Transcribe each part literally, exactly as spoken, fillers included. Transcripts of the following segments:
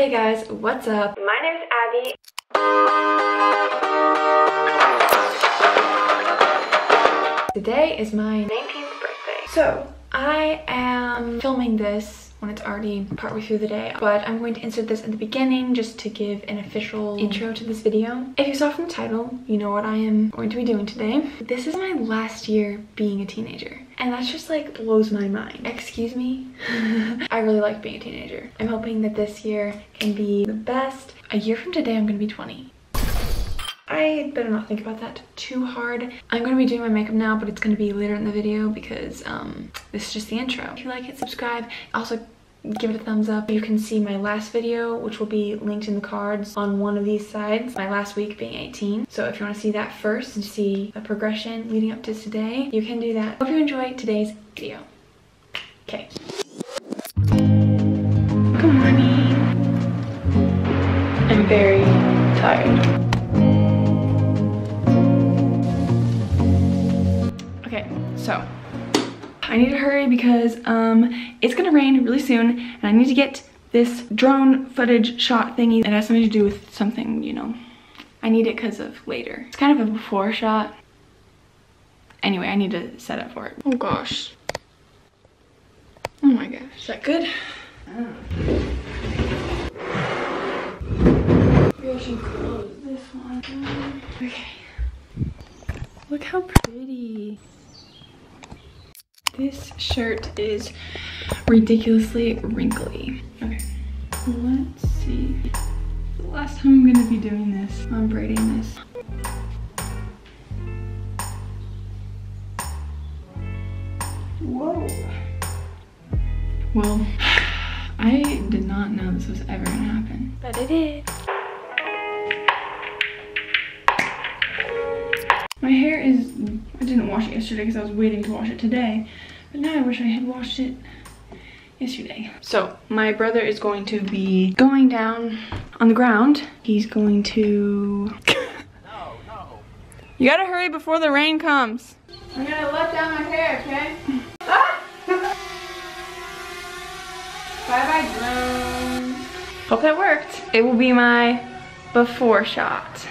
Hey guys, what's up? My name is Abby. Today is my nineteenth birthday. So, I am filming this when it's already partway through the day, but I'm going to insert this at the beginning just to give an official intro to this video. If you saw from the title, you know what I am going to be doing today. This is my last year being a teenager. And that's just like blows my mind. Excuse me? I really like being a teenager. I'm hoping that this year can be the best. A year from today, I'm gonna be twenty. I better not think about that too hard. I'm gonna be doing my makeup now, but it's gonna be later in the video because um, this is just the intro. If you like it, subscribe. Also, give it a thumbs up. You can see my last video, which will be linked in the cards on one of these sides, my last week being eighteen. So if you want to see that first and see the progression leading up to today, you can do that. Hope you enjoy today's video. Okay. Good morning. I'm very tired. Okay, so I need to hurry because um, it's gonna rain really soon and I need to get this drone footage shot thingy. It has something to do with something, you know. I need it because of later. It's kind of a before shot. Anyway, I need to set up for it. Oh gosh. Oh my gosh, is that good? I don't know. Maybe I should close this one. Okay. Look how pretty. This shirt is ridiculously wrinkly. Okay, let's see. The last time I'm gonna be doing this, I'm braiding this. Whoa. Well, I did not know this was ever gonna happen. But it is. My hair is, I didn't wash it yesterday because I was waiting to wash it today. But now I wish I had washed it yesterday. So my brother is going to be going down on the ground. He's going to... no, no. You gotta hurry before the rain comes. I'm gonna let down my hair, okay? Ah! Bye-bye, drone. Hope that worked. It will be my before shot.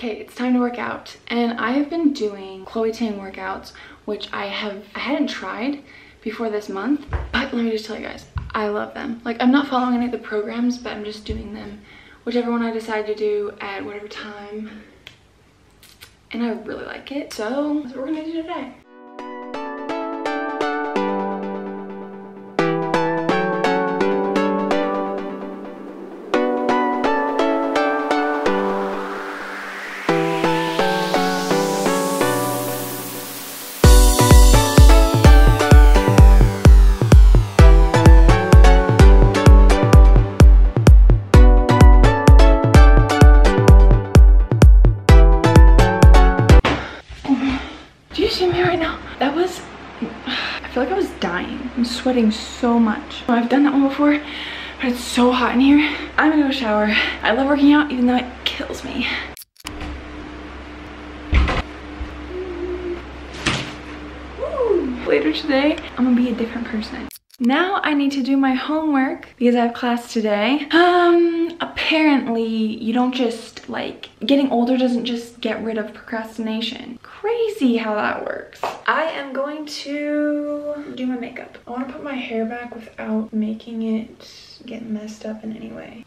Okay, it's time to work out, and I have been doing Chloe Ting workouts, which I have I hadn't tried before this month, but let me just tell you guys, I love them. Like, I'm not following any of the programs, but I'm just doing them, whichever one I decide to do at whatever time, and I really like it, so that's what we're gonna do today. Sweating so much. Well, I've done that one before, but it's so hot in here. I'm gonna go shower. I love working out, even though it kills me. Ooh. Later today, I'm gonna be a different person. Now I need to do my homework because I have class today. Um, apparently you don't just like, getting older doesn't just get rid of procrastination. Crazy how that works. I am going to do my makeup. I want to put my hair back without making it get messed up in any way.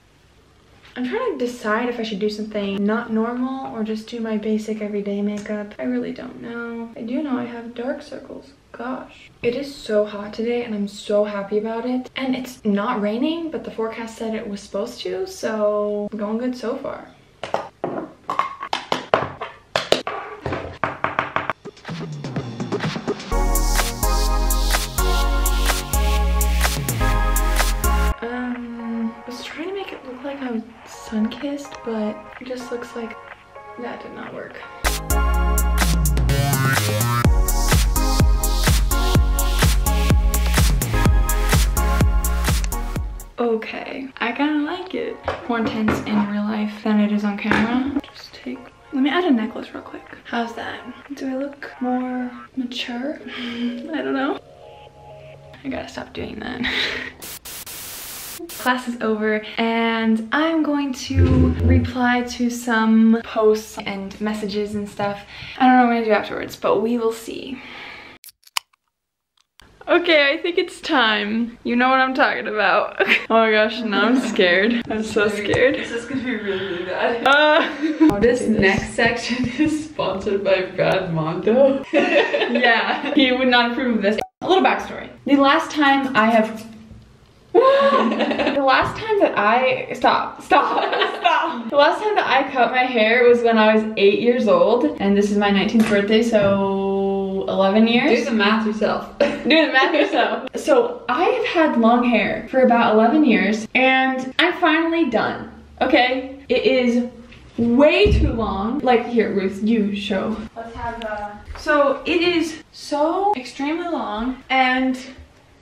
I'm trying to decide if I should do something not normal or just do my basic everyday makeup. I really don't know. I do know I have dark circles. Gosh, it is so hot today and I'm so happy about it, and it's not raining, but the forecast said it was supposed to, so we're going good so far. um I was trying to make it look like I was sun-kissed, but it just looks like that did not work. Okay, I kind of like it. More intense in real life than it is on camera. Just take, let me add a necklace real quick. How's that? Do I look more mature? I don't know. I gotta stop doing that. Class is over and I'm going to reply to some posts and messages and stuff. I don't know what I'm gonna do afterwards, but we will see. Okay, I think it's time. You know what I'm talking about. Oh my gosh, now I'm scared. I'm so scared. This is gonna be really, really bad. Uh, this, this next section is sponsored by Brad Mondo. Yeah, he would not approve of this. A little backstory. The last time I have... the last time that I... Stop, stop, stop. The last time that I cut my hair was when I was eight years old. And this is my nineteenth birthday, so... eleven years. Do the math yourself. Do the math yourself. So I have had long hair for about eleven years and I'm finally done, okay? It is way too long. Like, here, Ruth, you show. Let's have a... So it is so extremely long and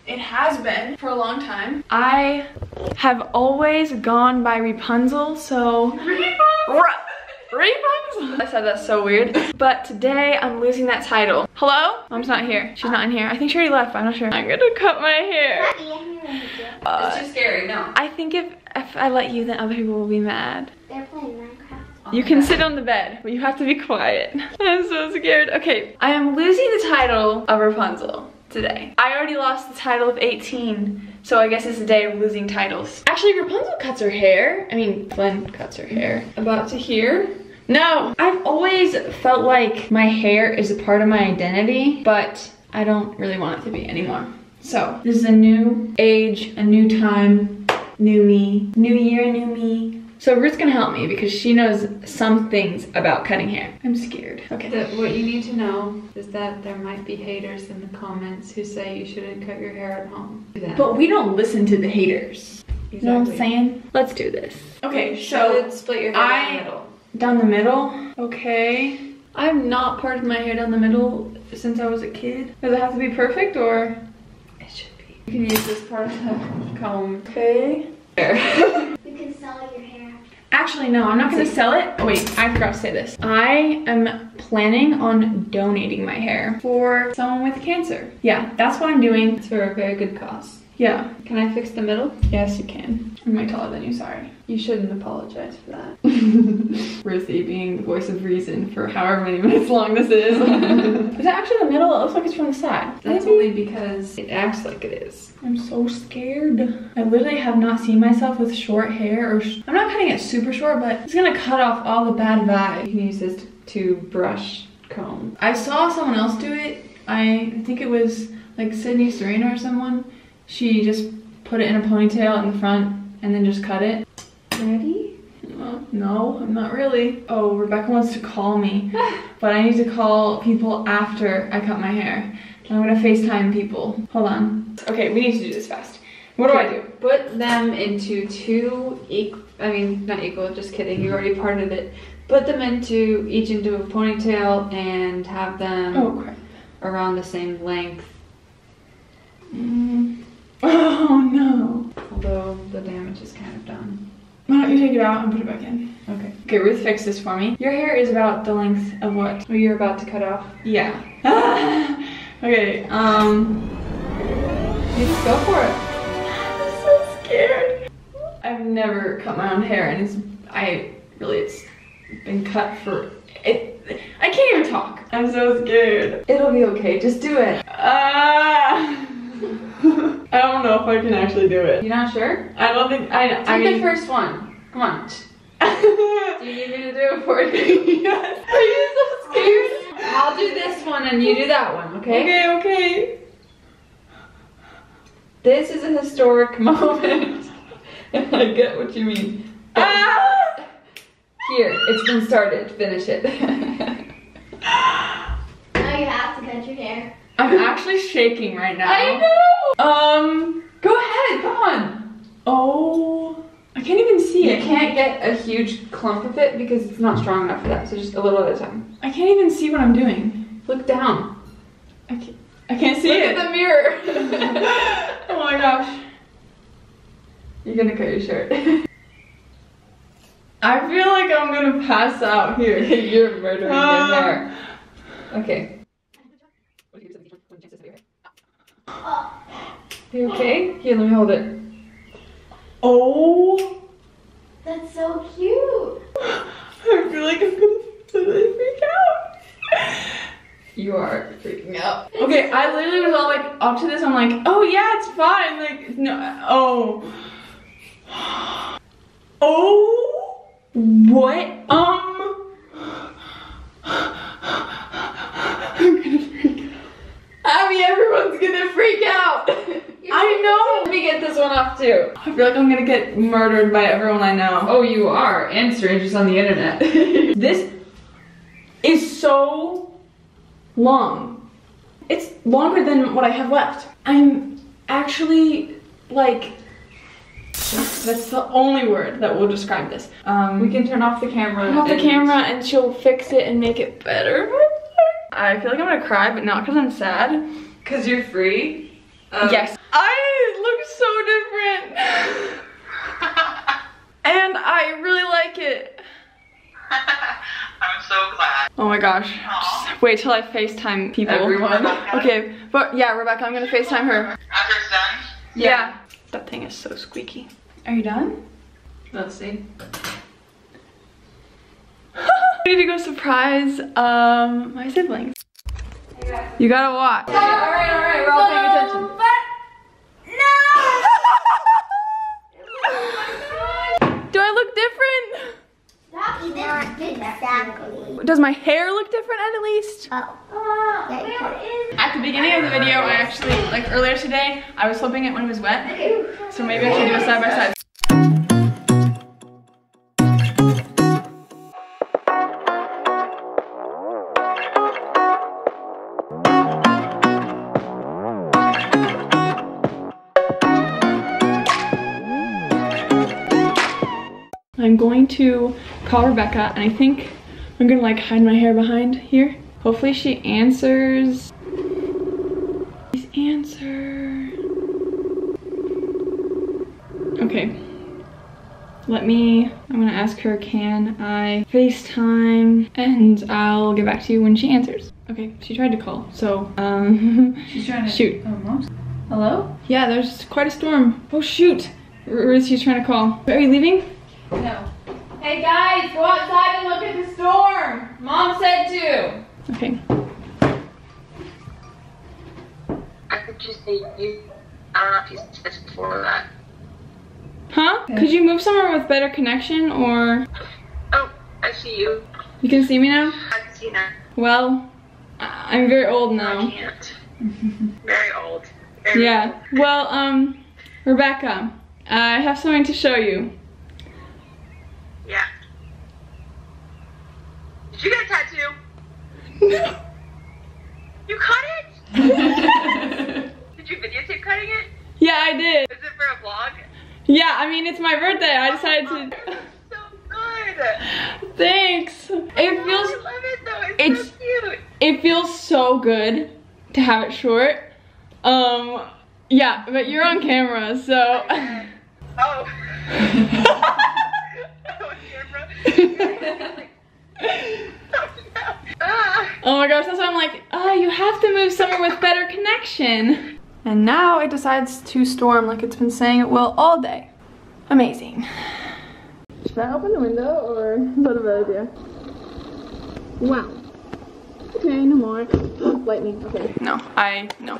it has been for a long time. I have always gone by Rapunzel, so... Rapunzel! Refunds? I said that's so weird. But today I'm losing that title. Hello? Mom's not here. She's not in here. I think she already left, but I'm not sure. I'm gonna cut my hair. Uh, it's too scary, no. I think if, if I let you, then other people will be mad. They're playing Minecraft. Oh, you can God. Sit on the bed, but you have to be quiet. I'm so scared. Okay, I am losing the title of Rapunzel today. I already lost the title of eighteen, so I guess it's the day of losing titles. Actually, Rapunzel cuts her hair. I mean, Glenn cuts her hair. About to here. No! I've always felt like my hair is a part of my identity, but I don't really want it to be anymore. So, this is a new age, a new time, new me, new year, new me. So Ruth's gonna help me because she knows some things about cutting hair. I'm scared. Okay. The, what you need to know is that there might be haters in the comments who say you shouldn't cut your hair at home. But we don't listen to the haters. Exactly. You know what I'm saying? Let's do this. Okay, so, so split your hair I, down the middle. Down the middle? Okay. I've not parted my hair down the middle since I was a kid. Does it have to be perfect or? It should be. You can use this part of the comb. Okay. There. You can sell your hair. Actually, no, I'm not gonna sell it. Oh, wait, I forgot to say this. I am planning on donating my hair for someone with cancer. Yeah, that's what I'm doing. It's for a very good cause. Yeah. Can I fix the middle? Yes, you can. I'm way taller than you, sorry. You shouldn't apologize for that. Ruthie being the voice of reason for however many minutes long this is. Is that actually the middle? It looks like it's from the side. That's maybe? Only because it acts like it is. I'm so scared. I literally have not seen myself with short hair. Or sh I'm not cutting it super short, but it's gonna cut off all the bad vibes. You can use this to brush comb. I saw someone else do it. I think it was like Sydney Serena or someone. She just put it in a ponytail in the front and then just cut it. Ready? No, no, I'm not really. Oh, Rebecca wants to call me, but I need to call people after I cut my hair. I'm gonna FaceTime people. Hold on. Okay, we need to do this fast. What do I do? Put them into two equal, I mean, not equal, just kidding, you already parted it. Put them into, each into a ponytail and have them oh, crap. around the same length. Mm. Oh no. Although the damage is kind of done. Why don't you take it out and put it back in? Okay. Okay, Ruth fixed this for me. Your hair is about the length of what? What you're about to cut off? Yeah. Okay, um... you just go for it. I'm so scared. I've never cut my own hair and it's... I... really, it's been cut for... It, I can't even talk. I'm so scared. It'll be okay, just do it. Ah! I don't know if I can actually do it. You're not sure? I don't think I. Take I mean, the first one. Come on. Do you need me to do it for you? Yes. Are you so scared? I'll do this one and you do that one. Okay. Okay. Okay. This is a historic moment. And I get what you mean. Ah! Here, it's been started. Finish it. Now you have to cut your hair. I'm actually shaking right now. I know! Um, go ahead, come on. Oh, I can't even see it. You can't get a huge clump of it because it's not strong enough for that, so just a little at a time. I can't even see what I'm doing. Look down. I can't, I can't see Look it. Look at the mirror. Oh my gosh. You're gonna cut your shirt. I feel like I'm gonna pass out here. You're murdering uh, your hair. Okay. You okay? Here, let me hold it. Oh! That's so cute! I feel like I'm gonna totally freak out. You are freaking out. Okay, I literally was all like, up to this, I'm like, oh yeah, it's fine. Like, no, oh. Oh! What? Um. I'm gonna freak out. Abby, everyone's gonna freak out! I know! Let me get this one off too. I feel like I'm gonna get murdered by everyone I know. Oh, you are, and strangers on the internet. This is so long. It's longer than what I have left. I'm actually, like, that's the only word that will describe this. Um, we can turn off the camera. Turn off the camera and she'll fix it and make it better. I feel like I'm gonna cry, but not because I'm sad. Because you're free? Um, yes. I look so different. And I really like it. I'm so glad. Oh my gosh. Aww. Just wait till I FaceTime people. Everyone. Okay, but yeah, Rebecca, I'm gonna FaceTime her. After it's done? Yeah. Yeah. That thing is so squeaky. Are you done? Let's see. I need to go surprise um, my siblings. You gotta watch. Okay, alright, alright, we're all paying attention. Um, but no! Oh my God. Do I look different? Not exactly. Does my hair look different at least? Oh. Uh, at the beginning of the video, I actually, like earlier today, I was flipping it when it was wet. So maybe I should do a side by side. I'm going to call Rebecca, and I think I'm gonna like hide my hair behind here. Hopefully she answers. Please answer. Okay. Let me, I'm gonna ask her, can I FaceTime? And I'll get back to you when she answers. Okay, she tried to call, so um. She's trying to- Shoot. Almost. Hello? Yeah, there's quite a storm. Oh shoot. Or is she trying to call? Are you leaving? No. Hey guys, go outside and look at the storm. Mom said to. Okay. I could just say you are for that. Huh? Okay. Could you move somewhere with better connection or? Oh, I see you. You can see me now? I can see now. Well, I'm very old now. I can't. Very old. Very yeah. Old. Well, um, Rebecca, I have something to show you. Yeah. Did you get a tattoo? No. You cut it? Did you videotape cutting it? Yeah, I did. Is it for a vlog? Yeah, I mean, it's my birthday. I decided oh, to. This is so good. Thanks. Oh, it feels. I love it though. It's, it's so cute. It feels so good to have it short. Um, yeah, but you're on camera, so. Oh. Oh my gosh, that's why I'm like, oh, you have to move somewhere with better connection. And now it decides to storm like it's been saying it will all day. Amazing. Should I open the window or is that a bad idea? Wow. Okay, no more. Lightning, okay. No, I, no,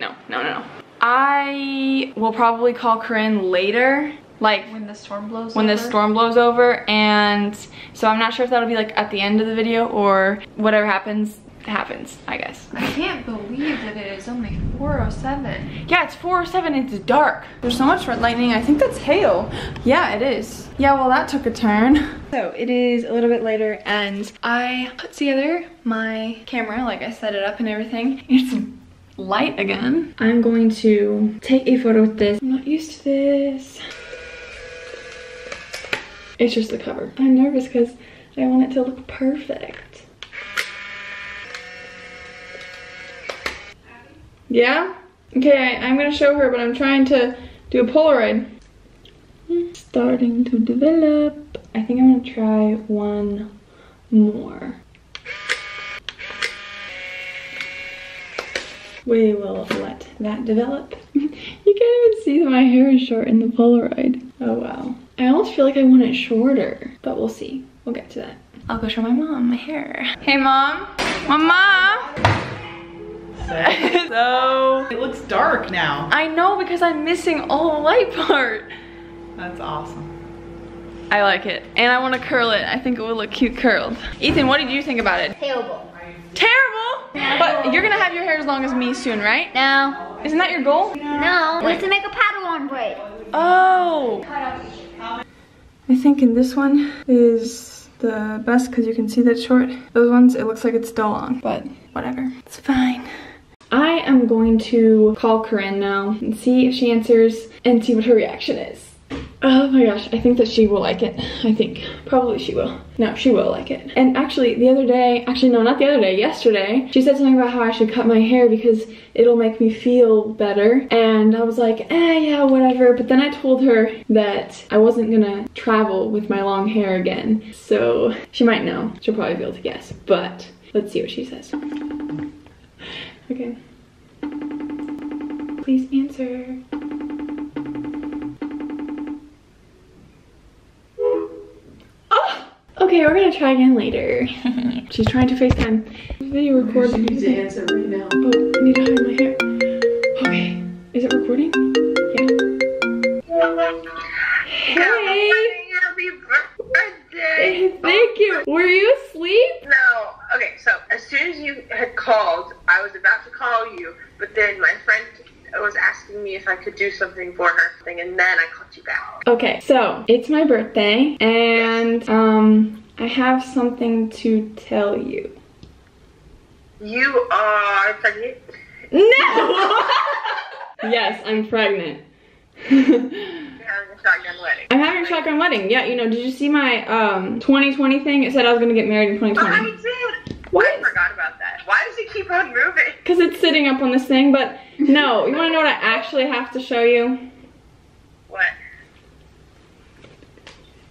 no, no, no, no. I will probably call Corinne later. Like when the storm blows when over. the storm blows over, and so I'm not sure if that'll be like at the end of the video or whatever happens happens, I guess. I can't believe that it is only four oh seven. Yeah, it's four oh seven. It's dark. There's so much red lightning. I think that's hail. Yeah, it is. Yeah, well, that took a turn. So it is a little bit later, and I put together my camera, like I set it up and everything. It's light again. I'm going to take a photo with this. I'm not used to this. It's just the cover. I'm nervous because I want it to look perfect. Yeah? Okay, I, I'm gonna show her, but I'm trying to do a Polaroid. Starting to develop. I think I'm gonna try one more. We will let that develop. You you can't even see that my hair is short in the Polaroid. Oh wow. I almost feel like I want it shorter, but we'll see. We'll get to that. I'll go show my mom my hair. Hey mom. Mama. So, so it looks dark now. I know, because I'm missing all the light part. That's awesome. I like it, and I want to curl it. I think it would look cute curled. Ethan, what did you think about it? Terrible. Terrible? No. But you're gonna have your hair as long as me soon, right? No. Isn't that your goal? No. We have to make a Padawan braid. Oh. I think in this one is the best because you can see that short. Those ones, it looks like it's still long, but whatever. It's fine. I am going to call Corinne now and see if she answers and see what her reaction is. Oh my gosh, I think that she will like it. I think. Probably she will. No, she will like it. And actually, the other day, actually no, not the other day, yesterday, she said something about how I should cut my hair because it'll make me feel better. And I was like, eh, yeah, whatever. But then I told her that I wasn't gonna travel with my long hair again. So she might know. She'll probably be able to guess. But let's see what she says. Okay. Please answer. Okay, we're gonna try again later. She's trying to FaceTime. Video record. She needs to answer right now. Oh, I need to hide my hair. Okay, is it recording? Yeah. Hey! Happy birthday! Thank you. Were you asleep? No. Okay, so as soon as you had called, I was about to call you, but then my friend was asking me if I could do something for her, and then I called you back. Okay, so it's my birthday, and yes. um, I have something to tell you. You are pregnant? No! Yes, I'm pregnant. Shotgun wedding. I'm having a shotgun wedding. Yeah, you know, did you see my um twenty twenty thing? It said I was gonna get married in twenty twenty. Oh, I did. What? I forgot about that. Why does it keep on moving? Because it's sitting up on this thing, but no. You want to know what I actually have to show you? What?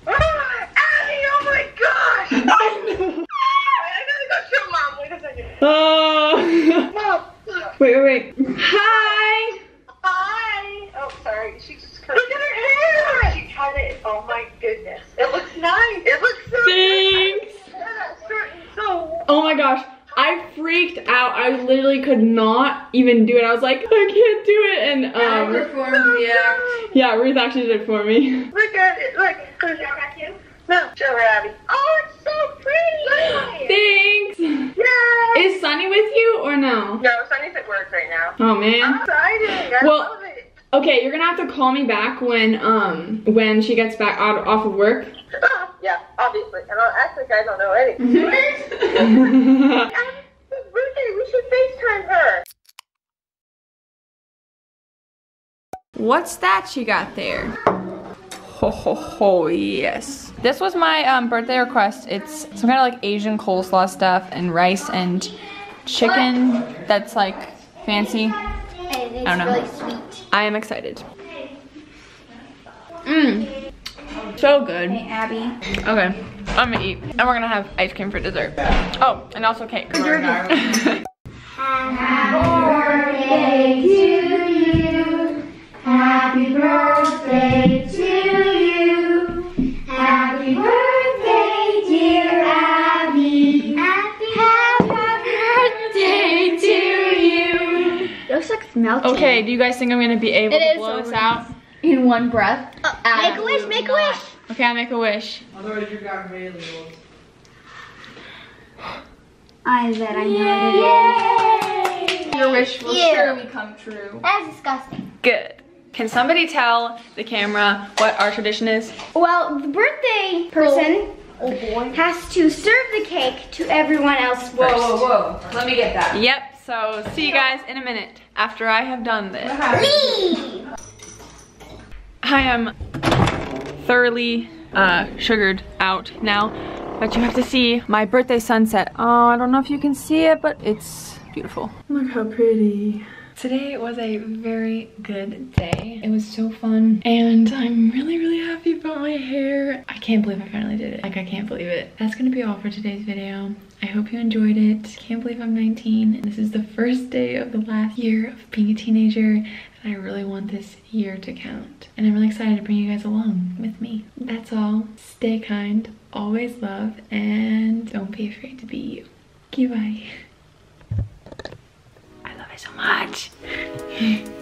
Oh, Abby, oh my gosh! I know. Wait, I gotta go show mom. Wait a second. Oh. Mom. Wait, wait, wait. Hi. Hi. Oh, sorry. She just cut. Look at her hair. She cut it. Oh my goodness. It looks nice. It looks so nice. Thanks. So, oh my gosh, I freaked out. I literally could not even do it. I was like, I can't do it. And um, yeah, performed the act. Yeah, Ruth actually did it for me. Look at it. Look. Can I show her you? No, show her Abby. Oh, it's so pretty. Thanks. Yay. Is Sunny with you or no? No, Sunny's at work right now. Oh man. I'm excited. I well, love it. Okay, you're gonna have to call me back when um when she gets back out off of work. Yeah, obviously. And I'll act like I don't know anything. It's birthday. We should FaceTime her. What's that you got there? Ho ho ho, yes. This was my um, birthday request. It's some kind of like Asian coleslaw stuff and rice and chicken that's like fancy. I don't know. I am excited. Mmm. So good. Hey, Abby. Okay, I'm gonna eat. And we're gonna have ice cream for dessert. Oh, and also cake. Happy birthday to you. Happy birthday to you. Happy birthday, dear Abby. Happy birthday to you. Looks like it's melting. Okay, do you guys think I'm gonna be able to blow this out? In one breath. Uh, make a wish, make a wish. Okay, I'll make a wish. Otherwise you got really old. I bet I know it is. Your wish will surely come true. That's disgusting. Good. Can somebody tell the camera what our tradition is? Well, the birthday person oh. Oh has to serve the cake to everyone else first. Whoa, whoa, whoa. Let me get that. Yep, so see you guys in a minute after I have done this. Me! I am thoroughly uh, sugared out now, but you have to see my birthday sunset. Oh, I don't know if you can see it, but it's beautiful. Look how pretty. Today was a very good day. It was so fun, and I'm really, really happy about my hair. I can't believe I finally did it. Like, I can't believe it. That's gonna be all for today's video. I hope you enjoyed it. Can't believe I'm nineteen, and this is the first day of the last year of being a teenager. I really want this year to count. And I'm really excited to bring you guys along with me. That's all. Stay kind, always love, and don't be afraid to be you. Goodbye. I love you so much.